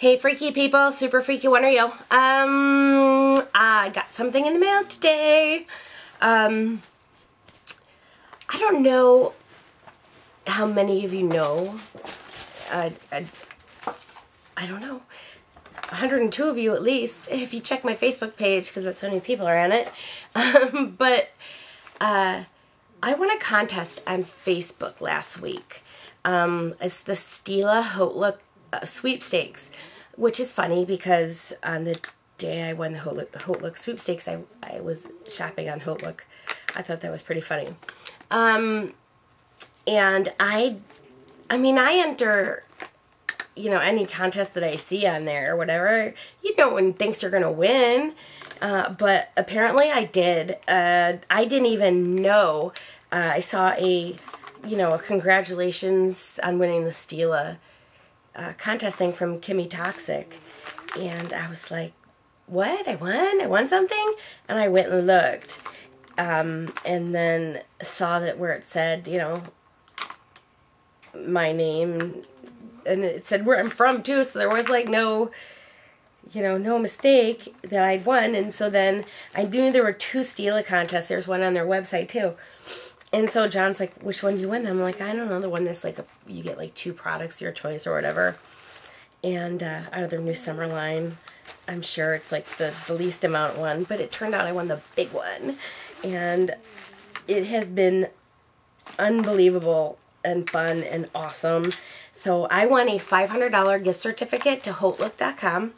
Hey freaky people, super freaky one are you? I got something in the mail today. I don't know how many of you know. I don't know. 102 of you at least, if you check my Facebook page, because that's how many people are on it. But I won a contest on Facebook last week. It's the Stila Hautelook sweepstakes, which is funny because on the day I won the Hautelook sweepstakes, I was shopping on Hautelook. I thought that was pretty funny. And I mean, I enter, you know, any contest that I see on there or whatever, you know, one thinks you're gonna win, but apparently I did. I didn't even know. I saw a congratulations on winning the Stila contest thing from Kimmy Toxic, and I was like, what? I won something? And I went and looked, and then saw that where it said, you know, my name, and it said where I'm from too, so there was like no, you know, no mistake that I'd won. And so then I knew there were two Stila contests. There's one on their website too. And so John's like, which one do you win? I'm like, I don't know, the one that's like, you get like two products, your choice or whatever. And out of their new summer line, I'm sure it's like the least amount one. But it turned out I won the big one. And it has been unbelievable and fun and awesome. So I won a $500 gift certificate to Hautelook.com,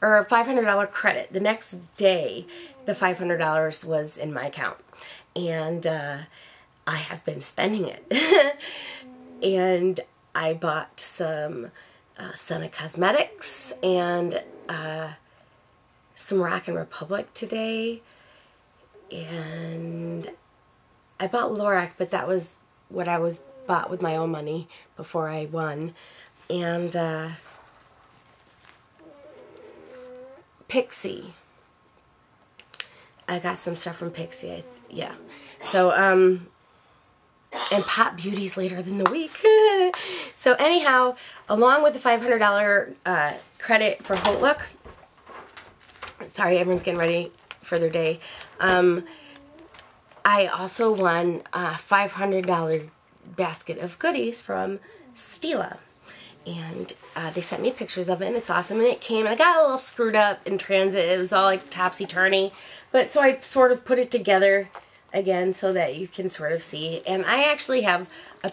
or a $500 credit. The next day, the $500 was in my account. And I have been spending it. And I bought some Senna Cosmetics and some Rock and Republic today. And I bought Lorac, but that was what I was bought with my own money before I won. And Pixie. I got some stuff from Pixie. Yeah. So, and Pop Beauties later in the week. So anyhow, along with the $500 credit for Hautelook, sorry, everyone's getting ready for their day, I also won a $500 basket of goodies from Stila. And they sent me pictures of it, and it's awesome. And it came, and I got a little screwed up in transit. It was all like topsy-turvy. But so I sort of put it together again so that you can sort of see. And I actually have a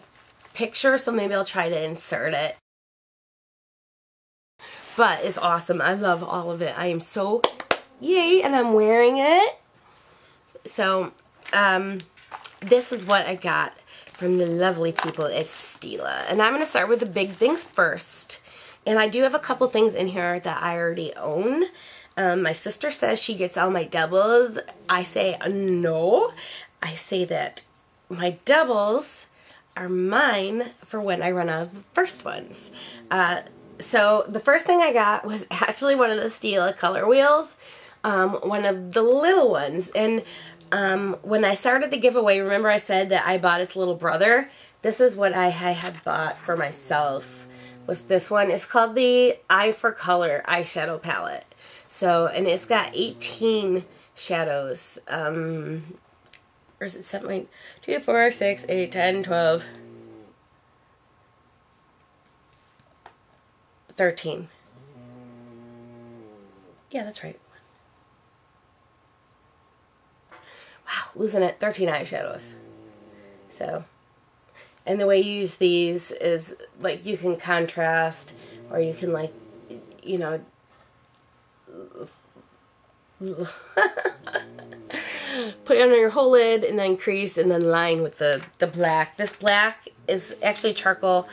picture, so maybe I'll try to insert it. But it's awesome. I love all of it. I am so, yay, and I'm wearing it. So this is what I got from the lovely people at Stila. And I'm going to start with the big things first. And I do have a couple things in here that I already own. My sister says she gets all my doubles. I say no. I say that my doubles are mine for when I run out of the first ones. So the first thing I got was actually one of the Stila color wheels. One of the little ones. And when I started the giveaway, remember I said that I bought its little brother? This is what I had bought for myself, was this one. It's called the Eye for Color Eyeshadow Palette. So, and it's got 18 shadows. Or is it something like 2, 4, 6, 8, 10, 12, 13. Yeah, that's right. Wow, losing it. 13 eyeshadows. So, and the way you use these is, like, you can contrast, or you can, like, you know, put it under your whole lid, and then crease, and then line with the black. This black is actually charcoal,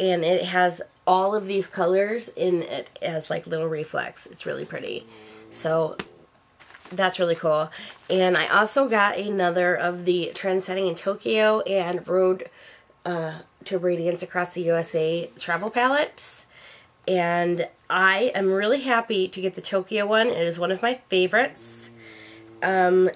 and it has all of these colors in it as, like, little reflects. It's really pretty. So that's really cool. And I also got another of the Trendsetting in Tokyo and Road to Radiance Across the USA travel palettes. And I am really happy to get the Tokyo one. It is one of my favorites. And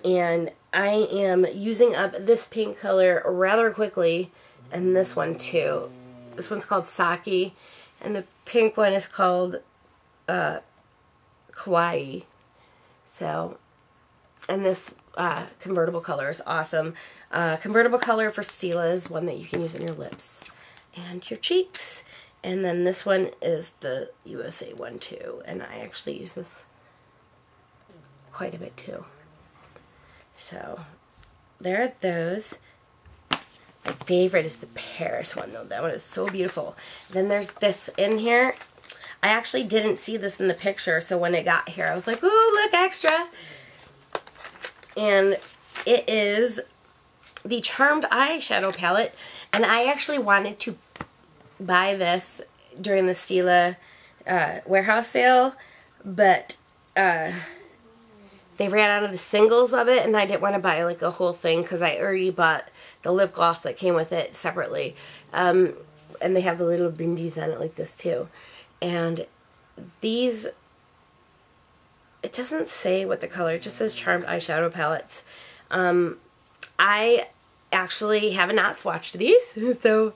I am using up this pink color rather quickly, and this one too. This one's called Saki, and the pink one is called kawaii. So, and this convertible color is awesome. Convertible color for Stila is one that you can use on your lips and your cheeks. And then this one is the USA one too. And I actually use this quite a bit too. So there are those. My favorite is the Paris one though. That one is so beautiful. Then there's this in here. I actually didn't see this in the picture, so when it got here I was like, ooh, look, extra. And it is the Charmed Eyeshadow Palette. And I actually wanted to buy this during the Stila warehouse sale, but they ran out of the singles of it, and I didn't want to buy like a whole thing because I already bought the lip gloss that came with it separately. And they have the little bindies on it like this too. And these, it doesn't say what the color, it just says Charmed Eyeshadow Palettes. I actually have not swatched these, so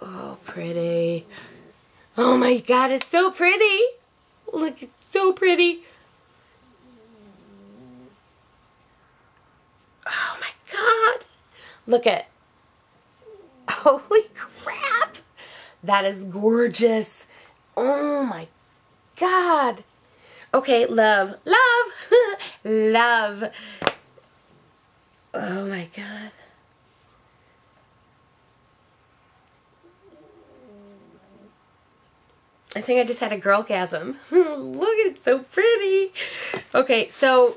oh, pretty. Oh my god, it's so pretty. Look, it's so pretty. Oh my god. Look at. Holy crap. That is gorgeous. Oh my god. Okay, love. Love. Love. Oh my god. I think I just had a girlgasm. Look, it's so pretty. Okay, so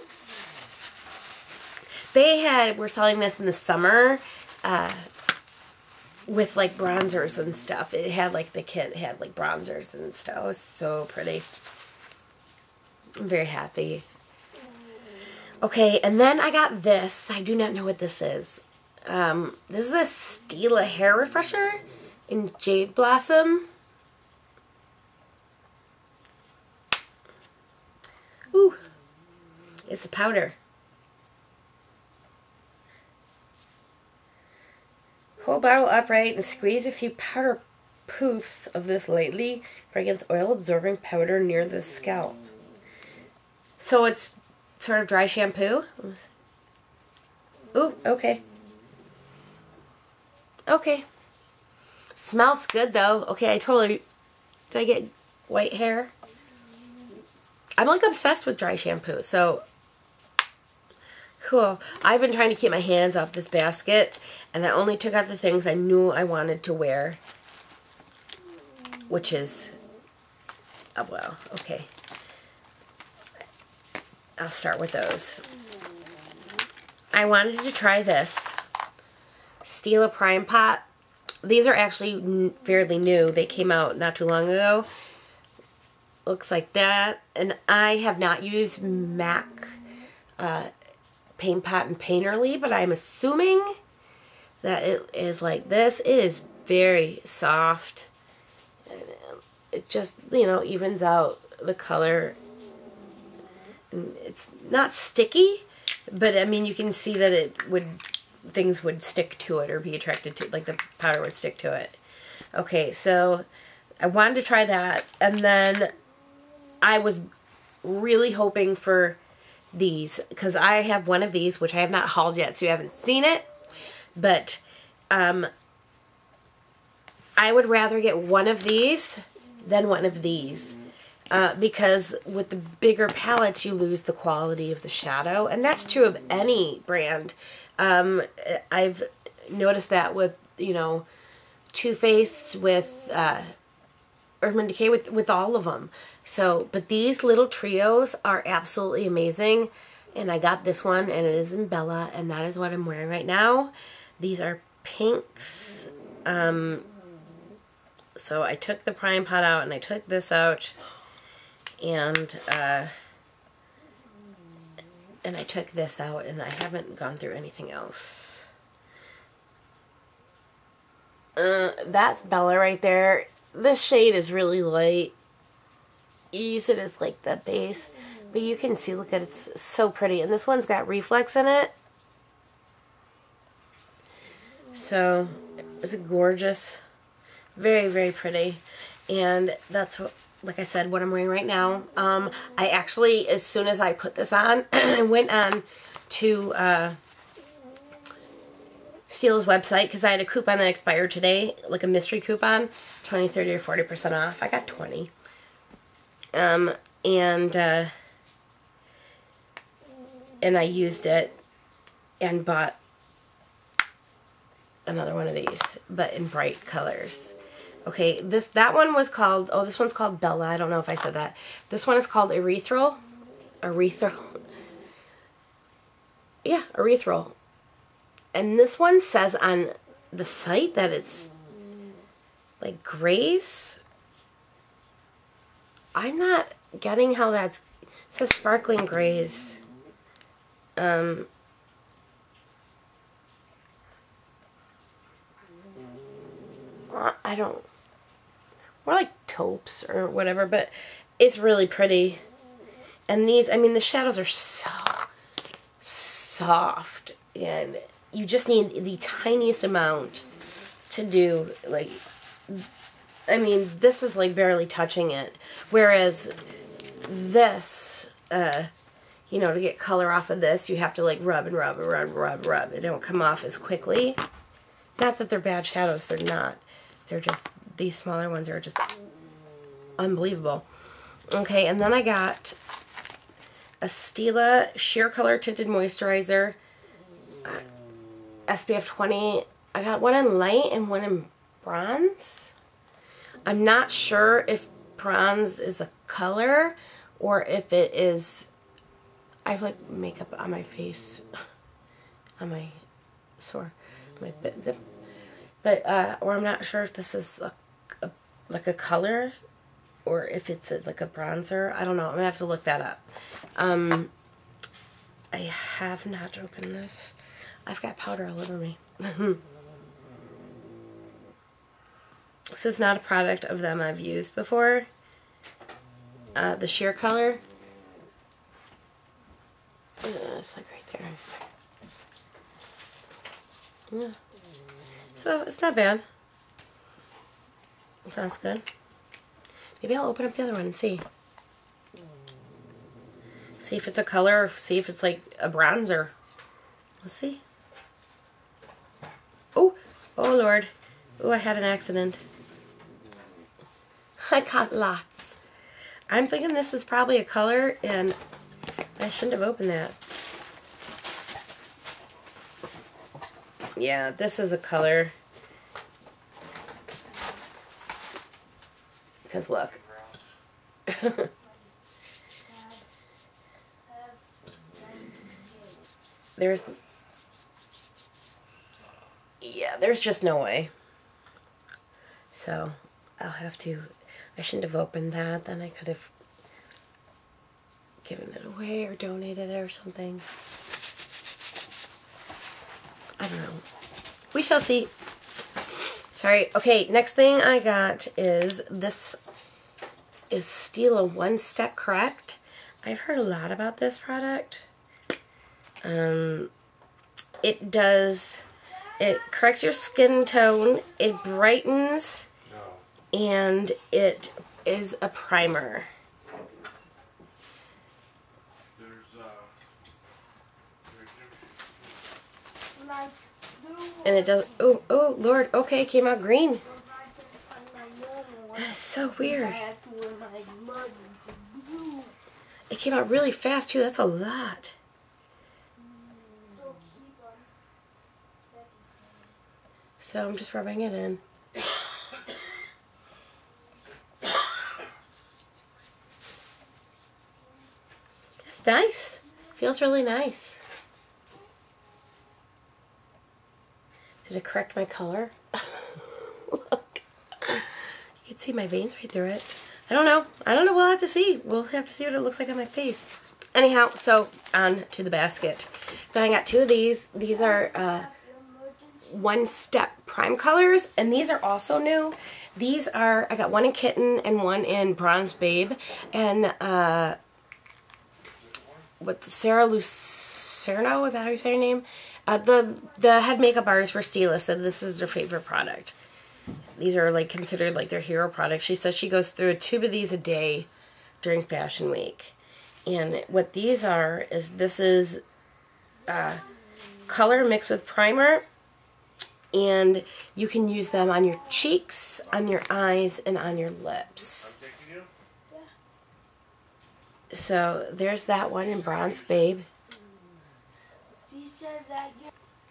they were selling this in the summer with like bronzers and stuff. It had like the kit had like bronzers and stuff. It was so pretty. I'm very happy. Okay, and then I got this. I do not know what this is. This is a Stila hair refresher in Jade Blossom. Ooh, it's a powder. Whole bottle upright and squeeze a few powder poofs of this lightly fragrance oil absorbing powder near the scalp. So it's sort of dry shampoo. Ooh, okay. Okay. Smells good though. Okay, I totally... Did I get white hair? I'm like obsessed with dry shampoo, so cool. I've been trying to keep my hands off this basket, and I only took out the things I knew I wanted to wear, which is, oh well, okay. I'll start with those. I wanted to try this Stila Prime Pot. These are actually fairly new. They came out not too long ago. Looks like that, and I have not used Mac Paint Pot and Painterly, but I'm assuming that it is like this. It is very soft, and it just, you know, evens out the color. And it's not sticky, but I mean you can see that it would, things would stick to it or be attracted to it, like the powder would stick to it. Okay, so I wanted to try that, and then I was really hoping for these because I have one of these which I have not hauled yet, so you haven't seen it, but I would rather get one of these than one of these because with the bigger palettes you lose the quality of the shadow, and that's true of any brand. I've noticed that with, you know, Too Faced, with Urban Decay, with all of them. So, but these little trios are absolutely amazing, and I got this one, and it is in Bella, and that is what I'm wearing right now. These are pinks. So I took the Prime Pot out, and I took this out, and I took this out, and I haven't gone through anything else. That's Bella right there. This shade is really light. You use it as like the base, but you can see, look at it, it's so pretty. And this one's got reflex in it. So It's gorgeous. Very, very pretty. And that's what, like I said, what I'm wearing right now. I actually, as soon as I put this on, I went on to Stila's website because I had a coupon that expired today, like a mystery coupon, 20, 30, or 40% off. I got 20. And I used it and bought another one of these, but in bright colors. Okay, that one was called, oh, this one's called Bella. I don't know if I said that. This one is called Ethereal. Yeah, Ethereal. And this one says on the site that it's like grays. I'm not getting how that's, it says sparkling grays. I don't, more like taupes or whatever, but it's really pretty. And these, I mean, the shadows are so soft, and you just need the tiniest amount to do, like, I mean, this is like barely touching it, whereas this, you know, to get color off of this, you have to like rub and rub and rub and rub and rub. It don't come off as quickly. Not that they're bad shadows, they're not. They're just, these smaller ones are just unbelievable. Okay, and then I got a Stila Sheer Color Tinted Moisturizer, SPF 20. I got one in light and one in bronze. I'm not sure if bronze is a color or if it is, I have like makeup on my face, on my sore, my zip. But, or I'm not sure if this is like a color or if it's like a bronzer. I don't know. I'm going to have to look that up. I have not opened this. I've got powder all over me. This is not a product of them I've used before. The sheer color. It's like right there. Yeah. So it's not bad. It sounds good. Maybe I'll open up the other one and see. See if it's a color or see if it's like a bronzer. Let's see. Oh, oh Lord. Oh, I had an accident. I caught lots. I'm thinking this is probably a color and I shouldn't have opened that. Yeah, this is a color. Because look. There's... yeah, there's just no way. So, I'll have to... I shouldn't have opened that. Then I could have given it away or donated it or something. I don't know. We shall see. Sorry. Okay, next thing I got is this is Stila One Step Correct. I've heard a lot about this product. It does, it corrects your skin tone, it brightens, and it is a primer. And it does, oh, oh, Lord, okay, it came out green. That is so weird. It came out really fast, too. That's a lot. So I'm just rubbing it in. That's nice. Feels really nice. Did it correct my color? Look. You can see my veins right through it. I don't know. I don't know. We'll have to see. We'll have to see what it looks like on my face. Anyhow, so on to the basket. Then I got two of these. These are One Step Prime colors, and these are also new. These are, I got one in Kitten and one in Bronze Babe, and Sarah Lucerno, is that how you say her name? The head makeup artist for Stila said this is their favorite product. These are like considered like their hero product. She says she goes through a tube of these a day during Fashion Week. And what these are is this is color mixed with primer, and you can use them on your cheeks, on your eyes, and on your lips. So there's that one in Bronze Babe.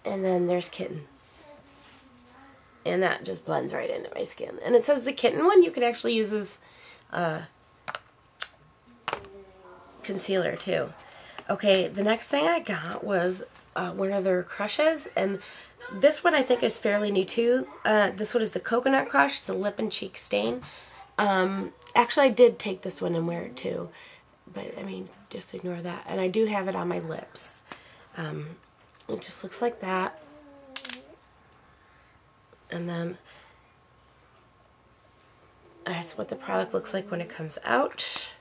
And then there's Kitten. And that just blends right into my skin. And it says the Kitten one you could actually use as concealer too. Okay, the next thing I got was one of their crushes, and this one I think is fairly new too. This one is the Coconut Crush. It's a lip and cheek stain. Actually, I did take this one and wear it too, but I mean, just ignore that. And I do have it on my lips. It just looks like that. And then that's what the product looks like when it comes out.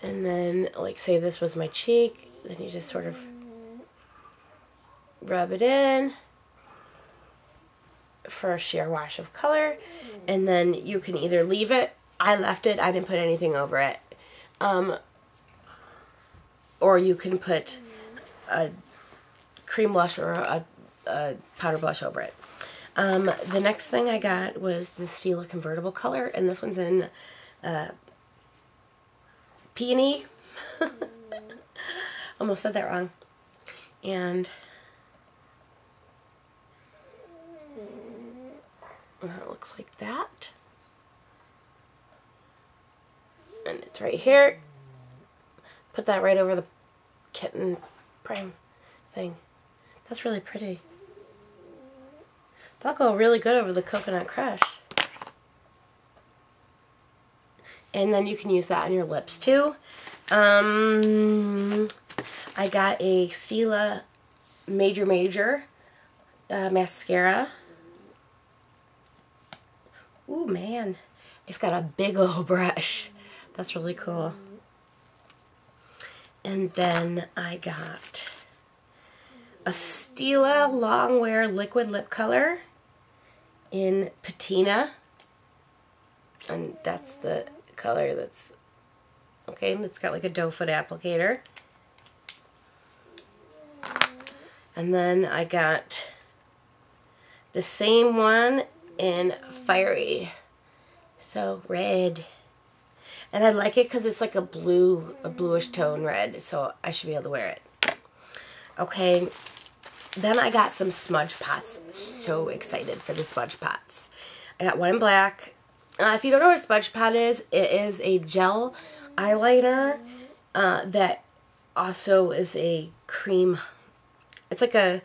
And then, like, say this was my cheek, then you just sort of rub it in for a sheer wash of color, and then you can either leave it, I left it, I didn't put anything over it, or you can put a cream blush or a powder blush over it. The next thing I got was the Stila Convertible Color, and this one's in Peony. Almost said that wrong. And that looks like that. And it's right here. Put that right over the Kitten prime thing. That's really pretty. That'll go really good over the Coconut Crush. And then you can use that on your lips too. I got a Stila Major Major mascara. Ooh, man. It's got a big old brush. That's really cool. And then I got a Stila Longwear Liquid Lip Color in Patina. And that's the color that's okay, and it's got like a doe foot applicator. And then I got the same one in Fiery, so red, and I like it because it's like a blue, a bluish tone red, so I should be able to wear it. Okay, then I got some smudge pots. So excited for the smudge pots. I got one in black. If you don't know what a smudge pot is, it is a gel eyeliner that also is a cream. It's like a,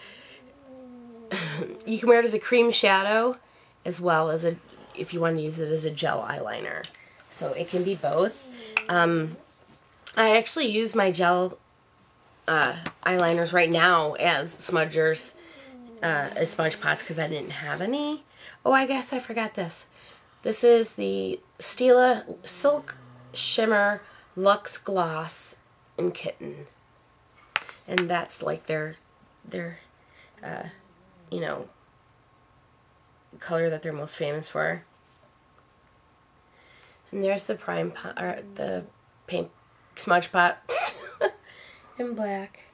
you can wear it as a cream shadow as well as a, if you want to use it as a gel eyeliner. So it can be both. I actually use my gel eyeliners right now as smudgers, as smudge pots because I didn't have any. Oh, I guess I forgot this. This is the Stila Silk Shimmer Luxe Gloss in Kitten. And that's like their you know, color that they're most famous for. And there's the prime pot, or the paint smudge pot in black.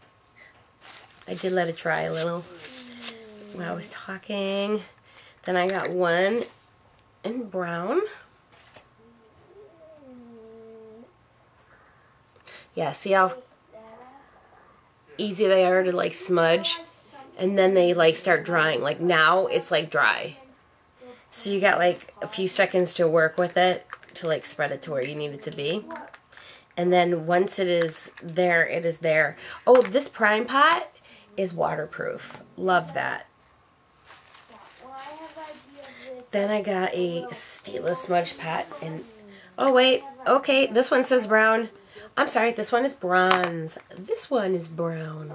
I did let it dry a little when I was talking. Then I got one and brown. Yeah, see how easy they are to like smudge, and then they like start drying. Like now it's like dry, so you got like a few seconds to work with it to like spread it to where you need it to be. And then once it is there, it is there. Oh, this prime pot is waterproof. Love that. Then I got a Stila smudge pot, and oh wait, okay, this one says brown. I'm sorry, this one is bronze. This one is brown.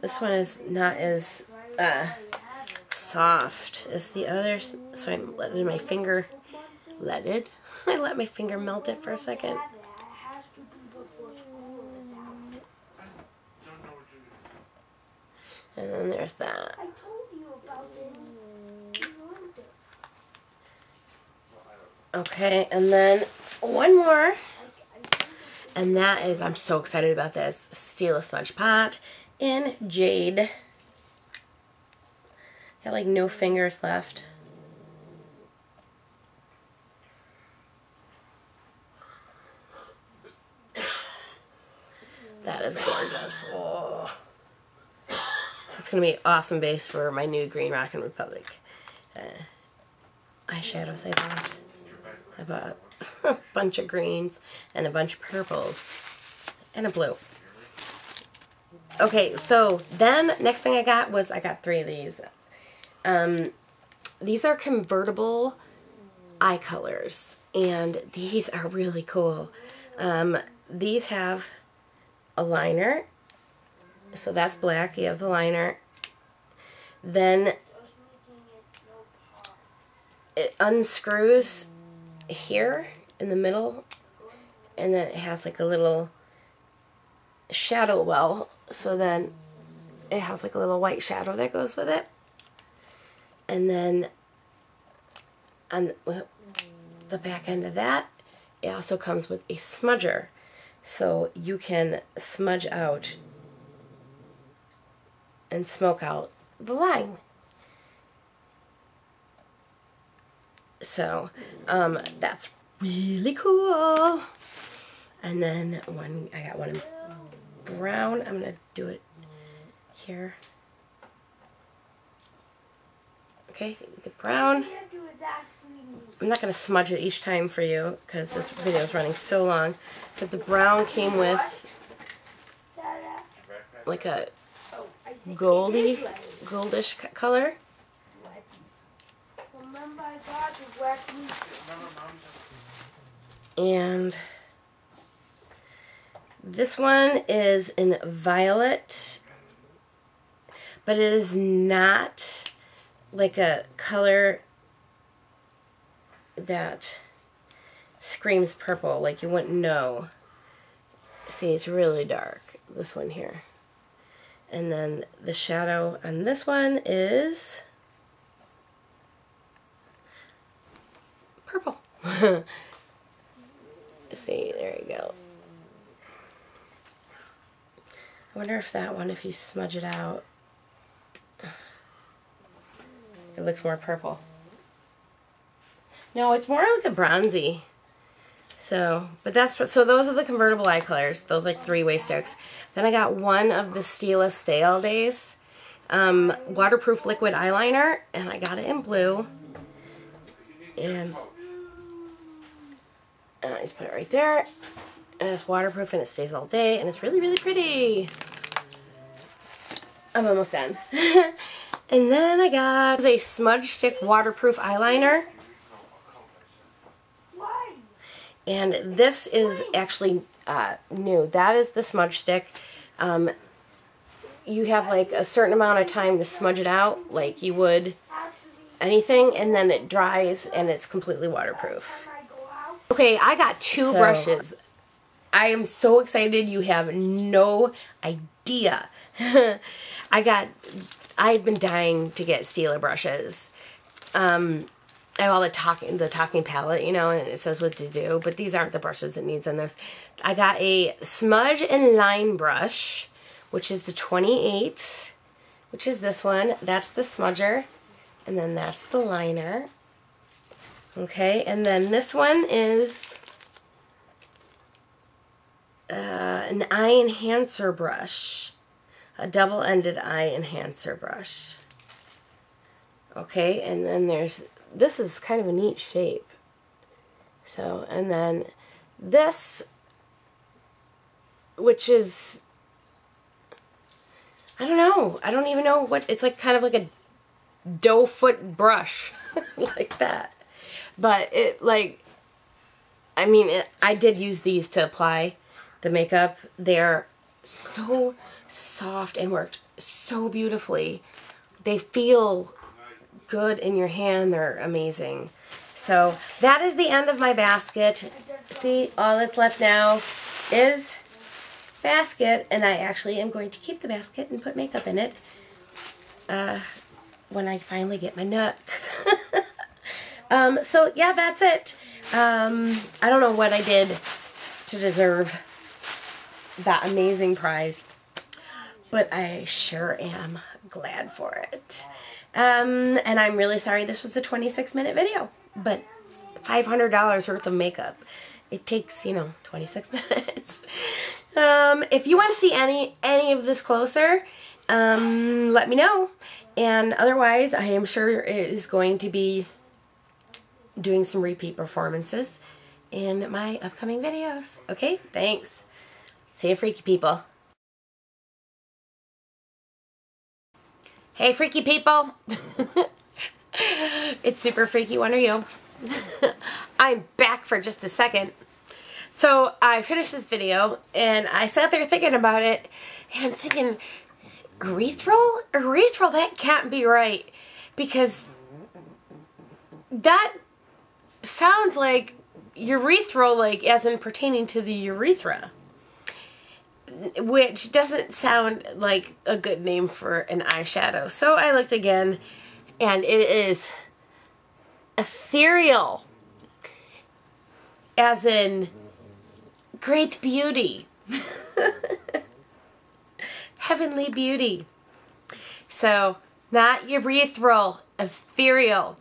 This one is not as soft as the others, so I'm letting my finger leaded. I let my finger melt it for a second. And then there's that. Okay, and then one more. And that is, I'm so excited about this, Stila Smudge Pot in Jade. Got like no fingers left. That is gorgeous. Oh. That's going to be an awesome base for my new green Rock and Republic eyeshadows I bought. I bought a bunch of greens and a bunch of purples and a blue. Okay, so then next thing I got was I got three of these. These are Convertible Eye Colors, and these are really cool. These have a liner, so that's black, you have the liner. Then it unscrews here in the middle, and then it has like a little shadow well, so then it has like a little white shadow that goes with it. And then on the back end of that, it also comes with a smudger, so you can smudge out and smoke out the line. So, that's really cool. And then one, I got one in brown. I'm gonna do it here. Okay, the brown. I'm not gonna smudge it each time for you because this video is running so long. But the brown came with like a goldish color. And this one is in violet, but it is not like a color that screams purple, like you wouldn't know. See, it's really dark, this one here. And then the shadow on this one is purple. See, there you go. I wonder if that one, if you smudge it out, it looks more purple. No, it's more like a bronzy. So, but that's, so those are the Convertible Eye Colors. Those are three-way sticks. Then I got one of the Stila Stay All Days waterproof liquid eyeliner, and I got it in blue. And I just put it right there, and it's waterproof and it stays all day, and it's really, really pretty. I'm almost done. And then I got a Smudge Stick waterproof eyeliner. And this is actually new. That is the Smudge Stick. You have like a certain amount of time to smudge it out, like you would anything, and then it dries and it's completely waterproof. Okay, I got two brushes. I am so excited. You have no idea. I've been dying to get Stila brushes. I have all the talking palette, you know, and it says what to do, but these aren't the brushes it needs in this. I got a smudge and line brush, which is the 28, which is this one. That's the smudger, and then that's the liner. Okay, and then this one is an eye enhancer brush. A double-ended eye enhancer brush. Okay, and then there's, this is kind of a neat shape. So, and then this, which is, I don't know. I don't even know what, it's like kind of like a doe foot brush, like that. But it, like, I mean, I did use these to apply the makeup. They're so soft and worked so beautifully. They feel good in your hand. They're amazing. So that is the end of my basket. See, all that's left now is basket, and I actually am going to keep the basket and put makeup in it when I finally get my Nook. So yeah, that's it. I don't know what I did to deserve that amazing prize, but I sure am glad for it. And I'm really sorry this was a 26-minute video, but $500 worth of makeup. It takes, you know, 26 minutes. If you want to see any of this closer, let me know. And otherwise, I am sure it is going to be doing some repeat performances in my upcoming videos. Okay, thanks. See you, freaky people. Hey, freaky people. It's super freaky, one of you. I'm back for just a second. So I finished this video and I sat there thinking about it, and I'm thinking, erythral? Erythral, that can't be right, because that sounds like urethral, like as in pertaining to the urethra, which doesn't sound like a good name for an eyeshadow. So I looked again, and it is Ethereal, as in great beauty, heavenly beauty. So not urethral, ethereal.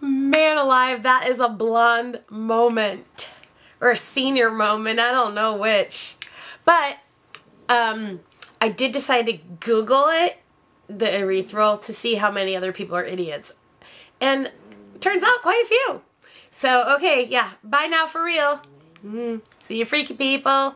Man alive, that is a blonde moment, or a senior moment, I don't know which. But I did decide to Google it, the erythral, to see how many other people are idiots, and turns out quite a few. So okay, yeah, bye now for real. See you freaky people.